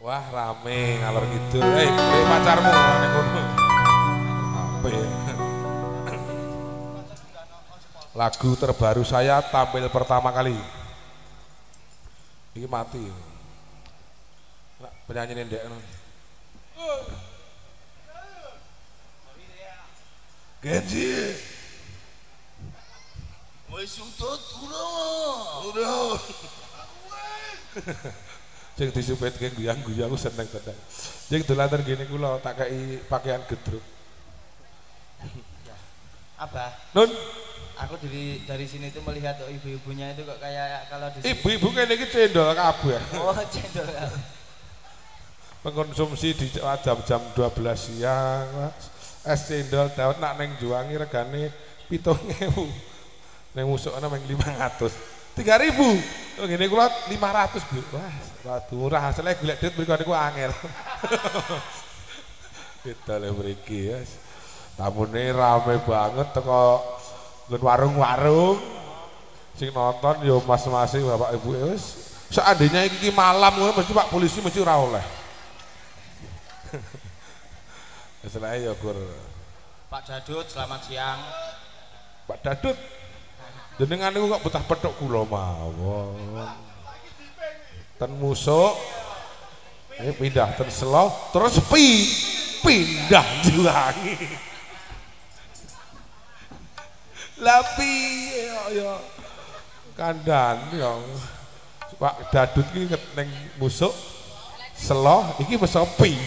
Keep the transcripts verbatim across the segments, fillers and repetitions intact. Wah rame ngalor gitu. Eh, hey, pacarmu rame kono. Apa ya? Lagu terbaru saya tampil pertama kali. Ini mati. Nah, penyanyi nendek. Genji. Wes sudut urang. Urang. Yang disupet yang guyang-guyang aku seneng tenang. Yang dolantan gini kula tak kei pakaian gedruk. Abah. Nun. Aku dari dari sini itu melihat ibu-ibunya itu kok kayak kalau di ibu-ibu kayak ini cendol kabeh. Oh cendol. Mengkonsumsi di jam-jam dua belas siang, Mas. Es cendol daun nak neng Juwangi regane pitung ewu. Neng musukane mung lima ratus. tiga ribu, gini gue lima ratus bu, wah, waktu murah hasilnya gue liat berikutnya gue angel, kita lebriki ya, tamu nih rame banget, toko warung-warung, sing nonton yo mas-masih bapak ibu es, seandainya ini malam gue mesti pak polisi mesti rawol lah, selain yo gue, Pak Dadut selamat siang, Pak Dadut. Jenengan niku kok betah petuk kula mawon. Ten musuk ini pindah ten Sloh terus pi pindah Juwangi. Lapi yo yo kandhan yo. Pak Dadut iki ning musuk Sloh iki wis pi.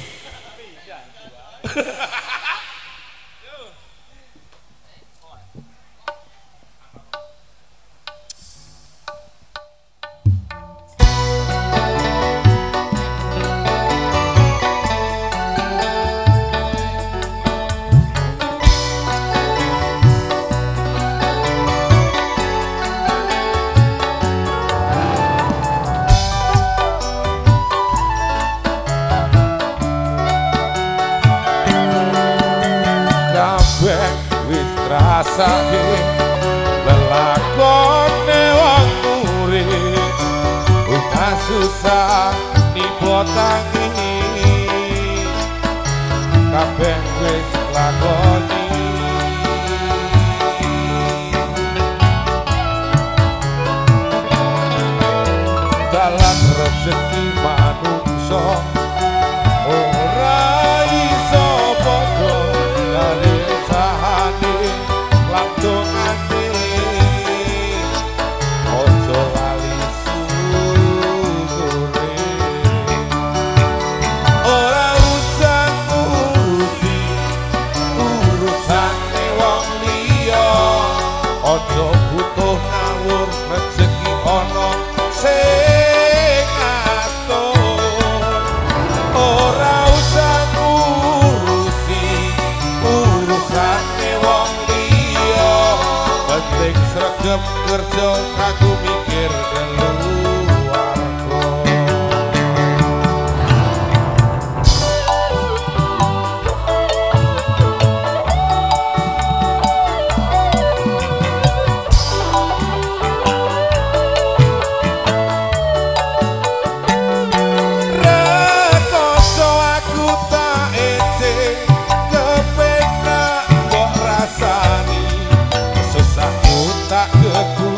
Lelakone wong urip susah. tangi kabeh wis lakoni dalam rezeki manungsa ora iso padha karo sahane lan doane. Kerja aku mikir keluarga. Rekoso aku tak ece kepenak kok rasani susahku tak keku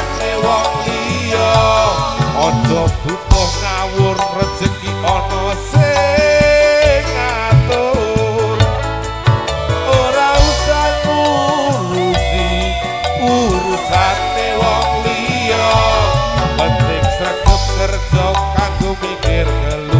Urusane wong liya aja butuh ngawur rezeki ana sing ngatur ora usah ngurusi urusane wong liya penting sregep kerja kanggo mikir